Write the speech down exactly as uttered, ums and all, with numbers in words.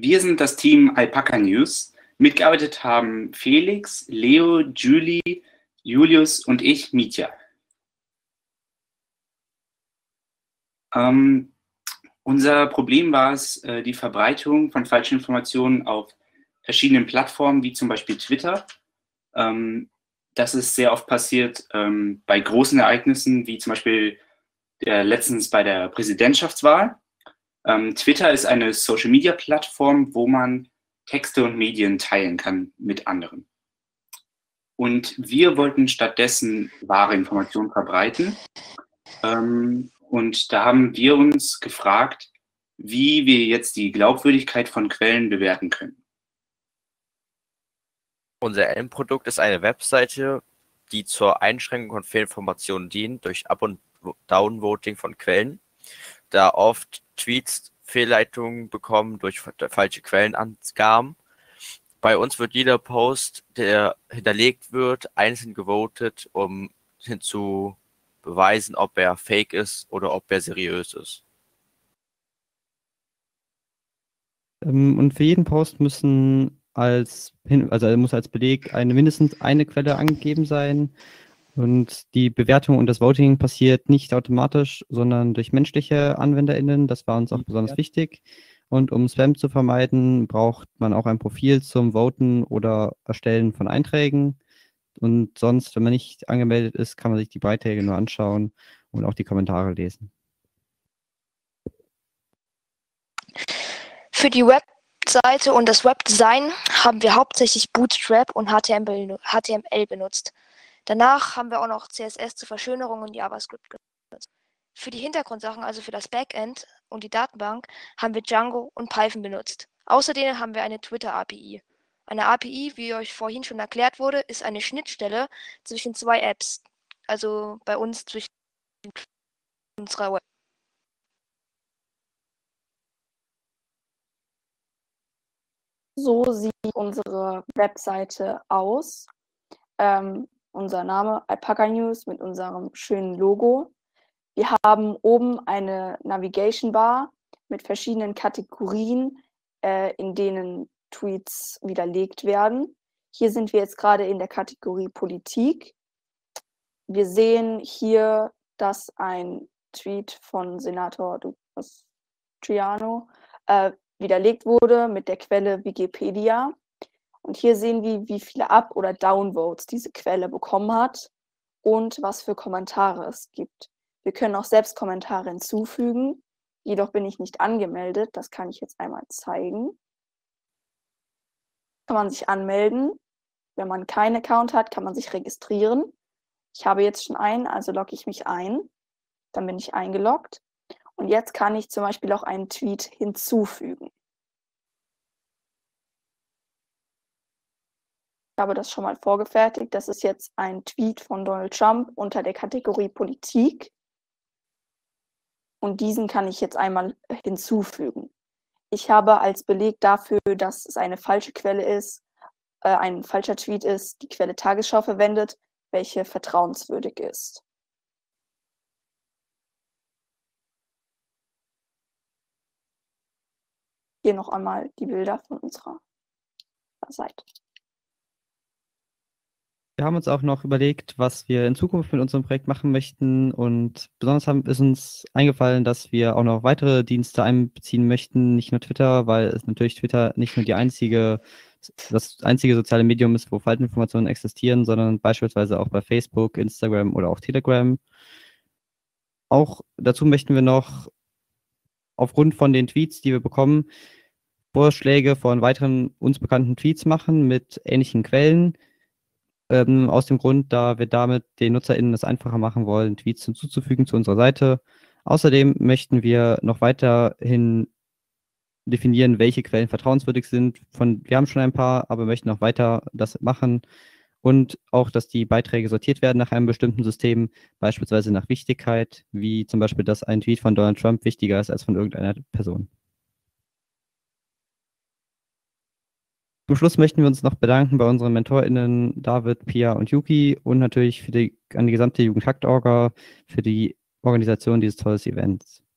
Wir sind das Team Alpaka News. Mitgearbeitet haben Felix, Leo, Julie, Julius und ich, Mitya. Ähm, unser Problem war es, äh, die Verbreitung von falschen Informationen auf verschiedenen Plattformen, wie zum Beispiel Twitter. Ähm, das ist sehr oft passiert ähm, bei großen Ereignissen, wie zum Beispiel der, letztens bei der Präsidentschaftswahl. Ähm, Twitter ist eine Social-Media-Plattform, wo man Texte und Medien teilen kann mit anderen. Und wir wollten stattdessen wahre Informationen verbreiten. Ähm, und da haben wir uns gefragt, wie wir jetzt die Glaubwürdigkeit von Quellen bewerten können. Unser Endprodukt ist eine Webseite, die zur Einschränkung von Fehlinformationen dient, durch Up- und Downvoting von Quellen, da oft Tweets Fehlleitungen bekommen durch falsche Quellenangaben. Bei uns wird jeder Post, der hinterlegt wird, einzeln gewotet, um hinzu beweisen, ob er fake ist oder ob er seriös ist. Und für jeden Post müssen als, also muss als Beleg eine, mindestens eine Quelle angegeben sein. Und die Bewertung und das Voting passiert nicht automatisch, sondern durch menschliche AnwenderInnen. Das war uns auch besonders wichtig. Und um Spam zu vermeiden, braucht man auch ein Profil zum Voten oder Erstellen von Einträgen. Und sonst, wenn man nicht angemeldet ist, kann man sich die Beiträge nur anschauen und auch die Kommentare lesen. Für die Webseite und das Webdesign haben wir hauptsächlich Bootstrap und H T M L benutzt. Danach haben wir auch noch C S S zur Verschönerung und JavaScript genutzt. Für die Hintergrundsachen, also für das Backend und die Datenbank, haben wir Django und Python benutzt. Außerdem haben wir eine Twitter A P I. Eine A P I, wie euch vorhin schon erklärt wurde, ist eine Schnittstelle zwischen zwei Apps. Also bei uns zwischen unserer Web. So sieht unsere Webseite aus. Ähm, Unser Name Alpaka News mit unserem schönen Logo. Wir haben oben eine Navigation Bar mit verschiedenen Kategorien, äh, in denen Tweets widerlegt werden. Hier sind wir jetzt gerade in der Kategorie Politik. Wir sehen hier, dass ein Tweet von Senator Triano äh, widerlegt wurde mit der Quelle Wikipedia. Und hier sehen wir, wie viele Up- oder Downvotes diese Quelle bekommen hat und was für Kommentare es gibt. Wir können auch selbst Kommentare hinzufügen, jedoch bin ich nicht angemeldet. Das kann ich jetzt einmal zeigen. Kann man sich anmelden. Wenn man keinen Account hat, kann man sich registrieren. Ich habe jetzt schon einen, also logge ich mich ein. Dann bin ich eingeloggt. Und jetzt kann ich zum Beispiel auch einen Tweet hinzufügen. Ich habe das schon mal vorgefertigt. Das ist jetzt ein Tweet von Donald Trump unter der Kategorie Politik. Und diesen kann ich jetzt einmal hinzufügen. Ich habe als Beleg dafür, dass es eine falsche Quelle ist, äh, ein falscher Tweet ist, die Quelle Tagesschau verwendet, welche vertrauenswürdig ist. Hier noch einmal die Bilder von unserer Seite. Wir haben uns auch noch überlegt, was wir in Zukunft mit unserem Projekt machen möchten, und besonders haben, ist uns eingefallen, dass wir auch noch weitere Dienste einbeziehen möchten, nicht nur Twitter, weil es natürlich Twitter nicht nur die einzige, das einzige soziale Medium ist, wo Falschinformationen existieren, sondern beispielsweise auch bei Facebook, Instagram oder auch Telegram. Auch dazu möchten wir noch aufgrund von den Tweets, die wir bekommen, Vorschläge von weiteren uns bekannten Tweets machen mit ähnlichen Quellen. Ähm, aus dem Grund, da wir damit den NutzerInnen es einfacher machen wollen, Tweets hinzuzufügen zu unserer Seite. Außerdem möchten wir noch weiterhin definieren, welche Quellen vertrauenswürdig sind. Von, wir haben schon ein paar, aber möchten auch weiter das machen. Und auch, dass die Beiträge sortiert werden nach einem bestimmten System, beispielsweise nach Wichtigkeit, wie zum Beispiel, dass ein Tweet von Donald Trump wichtiger ist als von irgendeiner Person. Zum Schluss möchten wir uns noch bedanken bei unseren MentorInnen David, Pia und Yuki und natürlich für die, an die gesamte Jugendhackt-Orga für die Organisation dieses tollen Events.